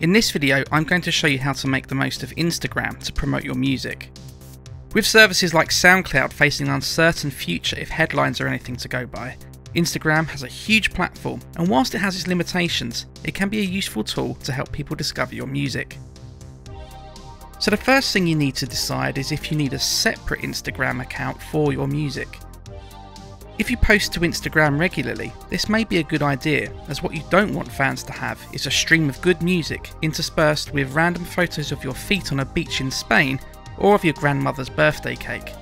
In this video, I'm going to show you how to make the most of Instagram to promote your music. With services like SoundCloud facing an uncertain future if headlines are anything to go by, Instagram has a huge platform, and whilst it has its limitations, it can be a useful tool to help people discover your music. So the first thing you need to decide is if you need a separate Instagram account for your music. If you post to Instagram regularly, this may be a good idea, as what you don't want fans to have is a stream of good music interspersed with random photos of your feet on a beach in Spain or of your grandmother's birthday cake.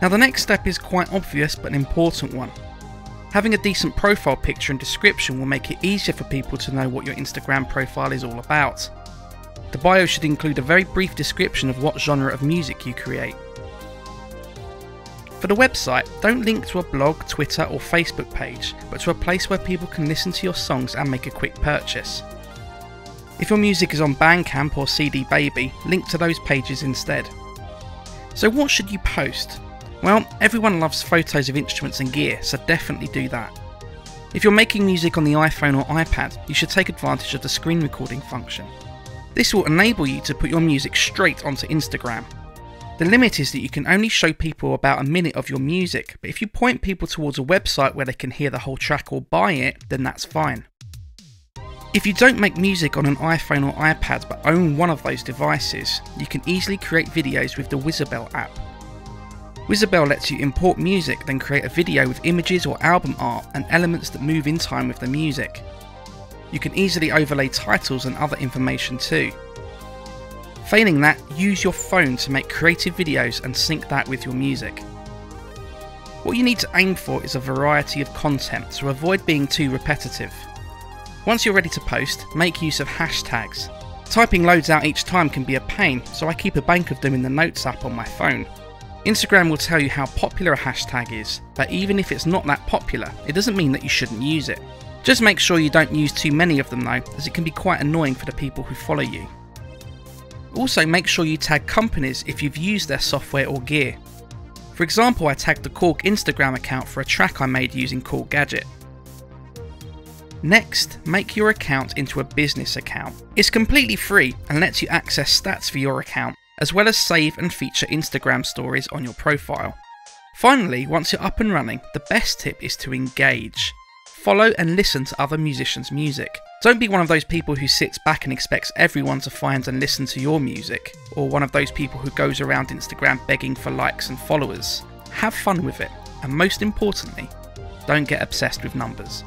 Now the next step is quite obvious but an important one. Having a decent profile picture and description will make it easier for people to know what your Instagram profile is all about. The bio should include a very brief description of what genre of music you create. For the website, don't link to a blog, Twitter or Facebook page, but to a place where people can listen to your songs and make a quick purchase. If your music is on Bandcamp or CD Baby, link to those pages instead. So what should you post? Well, everyone loves photos of instruments and gear, so definitely do that. If you're making music on the iPhone or iPad, you should take advantage of the screen recording function. This will enable you to put your music straight onto Instagram. The limit is that you can only show people about a minute of your music, but if you point people towards a website where they can hear the whole track or buy it, then that's fine. If you don't make music on an iPhone or iPad but own one of those devices, you can easily create videos with the Vizzabell app. Vizzabell lets you import music, then create a video with images or album art and elements that move in time with the music. You can easily overlay titles and other information too. Failing that, use your phone to make creative videos and sync that with your music. What you need to aim for is a variety of content to avoid being too repetitive. Once you're ready to post, make use of hashtags. Typing loads out each time can be a pain, so I keep a bank of them in the Notes app on my phone. Instagram will tell you how popular a hashtag is, but even if it's not that popular, it doesn't mean that you shouldn't use it. Just make sure you don't use too many of them though, as it can be quite annoying for the people who follow you. Also, make sure you tag companies if you've used their software or gear. For example, I tagged the Korg Instagram account for a track I made using Korg Gadget. Next, make your account into a business account. It's completely free and lets you access stats for your account, as well as save and feature Instagram stories on your profile. Finally, once you're up and running, the best tip is to engage. Follow and listen to other musicians' music. Don't be one of those people who sits back and expects everyone to find and listen to your music, or one of those people who goes around Instagram begging for likes and followers. Have fun with it, and most importantly, don't get obsessed with numbers.